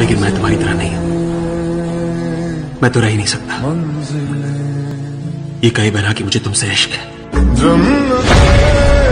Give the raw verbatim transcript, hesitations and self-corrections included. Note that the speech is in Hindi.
लेकिन मैं तुम्हारी तरह नहीं हूं, मैं तो रह ही नहीं सकता। ये कहे बिना कि मुझे तुमसे इश्क है।